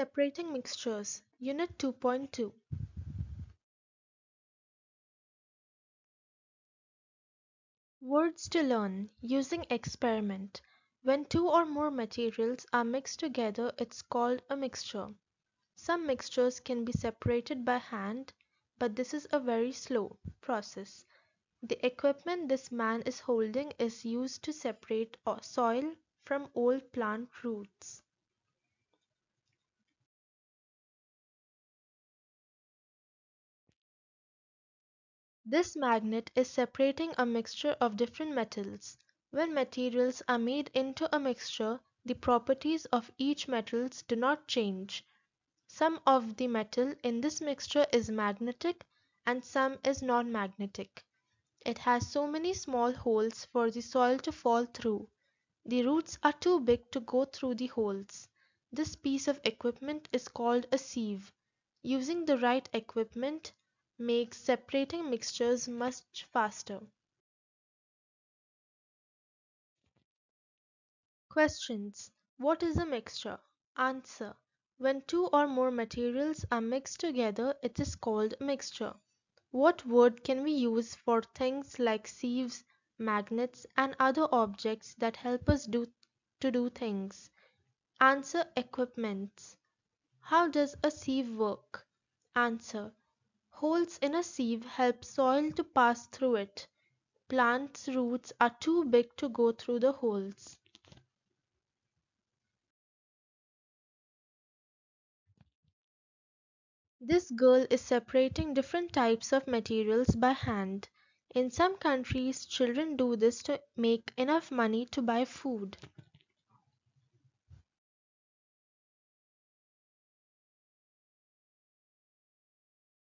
Separating Mixtures, Unit 2.2. Words to learn, using experiment. When two or more materials are mixed together, it's called a mixture. Some mixtures can be separated by hand, but this is a very slow process. The equipment this man is holding is used to separate soil from old plant roots. This magnet is separating a mixture of different metals. When materials are made into a mixture, the properties of each metals do not change. Some of the metal in this mixture is magnetic and some is non-magnetic. It has so many small holes for the soil to fall through. The roots are too big to go through the holes. This piece of equipment is called a sieve. Using the right equipment makes separating mixtures much faster. Questions. What is a mixture? Answer. When two or more materials are mixed together, it is called a mixture. What word can we use for things like sieves, magnets, and other objects that help us do things? Answer. Equipments. How does a sieve work? Answer. Holes in a sieve help soil to pass through it. Plants' roots are too big to go through the holes. This girl is separating different types of materials by hand. In some countries, children do this to make enough money to buy food.